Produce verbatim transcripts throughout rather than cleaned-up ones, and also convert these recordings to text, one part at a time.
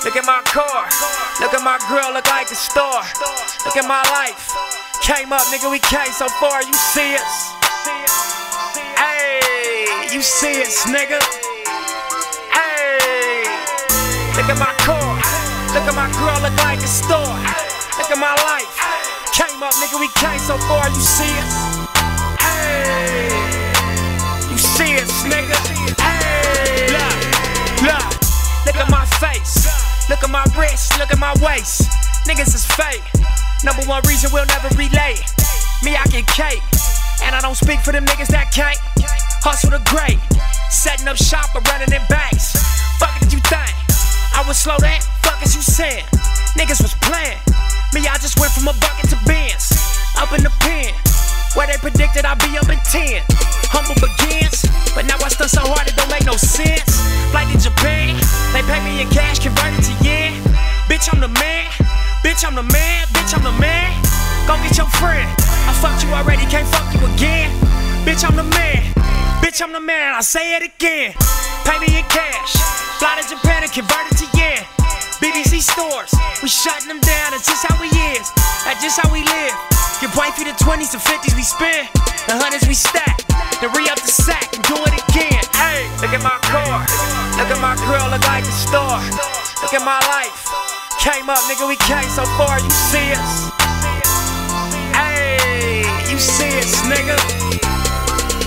Look at my car, look at my girl, look like a star. Look at my life, came up, nigga, we came so far. You see us, ayy, you see us, nigga, ayy. Look at my car, look at my girl, look like a star. Look at my life, came up, nigga, we came so far. You see us, ayy, you see us, nigga, ayy. Look, look, look at my face. Look at my wrist, look at my waist. Niggas is fake. Number one reason we'll never relate. Me, I get cake. And I don't speak for them niggas that can't hustle the great. Setting up shop or running in banks. Fuck did you think I was slow that? Fuck as you said. Niggas was playing. Me, I just went from a bucket to Benz. Up in the pen, where they predicted I'd be up in ten. Humble begins, but now I stunt so hard it don't make no sense. Flight to Japan, they pay me in cash, converted to yen. Bitch, I'm the man, bitch, I'm the man, bitch, I'm the man. Go get your friend, I fucked you already, can't fuck you again. Bitch, I'm the man, bitch, I'm the man, I say it again. Pay me in cash, fly to Japan and converted to yen. B B C stores, we shutting them down, that's just how we is, that's just how we live. Get right through the twenties, the fifties we spend, the hundreds we stack, then re-up the sack and do it again. Hey, look at my car, look at my girl, look like a star. Look at my life, came up, nigga, we came so far. You see us, hey, you see us, nigga,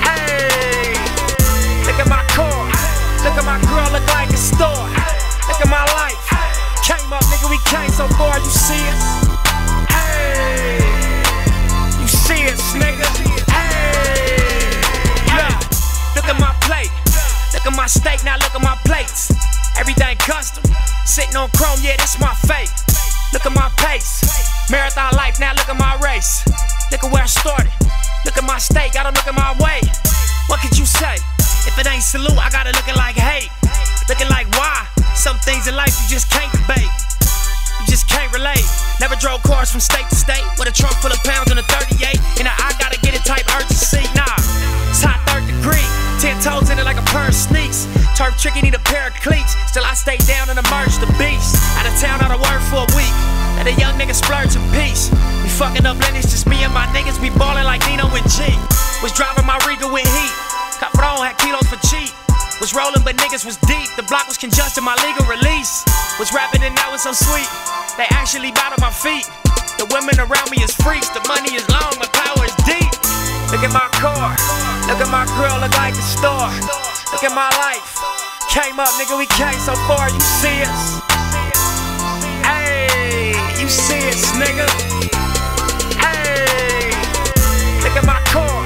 hey. Look at my car, look at my girl, look like a star. Look at my life, came up, nigga, we came so far. You see us, hey, you see us, nigga, hey. Look, look at my plate, look at my steak, now look at my plates. Everything custom, sitting on chrome, yeah, that's my fate. Look at my pace, marathon life, now look at my race. Look at where I started, look at my steak, I don't look at my way. What could you say? If it ain't salute, I gotta look it like hate. Looking like why? Some things in life you just can't debate. You just can't relate. Never drove cars from state to state with a trunk full of pounds and a thirty-eight. And I, I gotta get it type urgency. Nah, it's hot third degree. Ten toes in it like a pair of sneaks. Turf tricky, need a pair of cleats. Still I stay down and emerge the beast. Out of town, out of work for a week. And a young nigga splurge in peace. We fucking up lineage, just me and my niggas. We ballin' like Nino and G. Was driving my Regal with heat. Capron had kilos for cheap. Was rolling but niggas was deep. The block was congested, my legal release. Was rapping and now it's so sweet. They actually bowed to my feet. The women around me is freaks. The money is long, my power is deep. Look at my car, look at my girl, look like a star. Look at my life, came up, nigga, we came so far. You see us, ayy, you see us, nigga, ayy. Look at my car,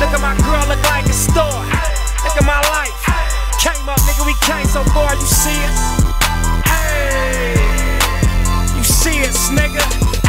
look at my girl, look like a star. Look at my life, came up, nigga, we came so far. You see us, ayy, you see us, nigga.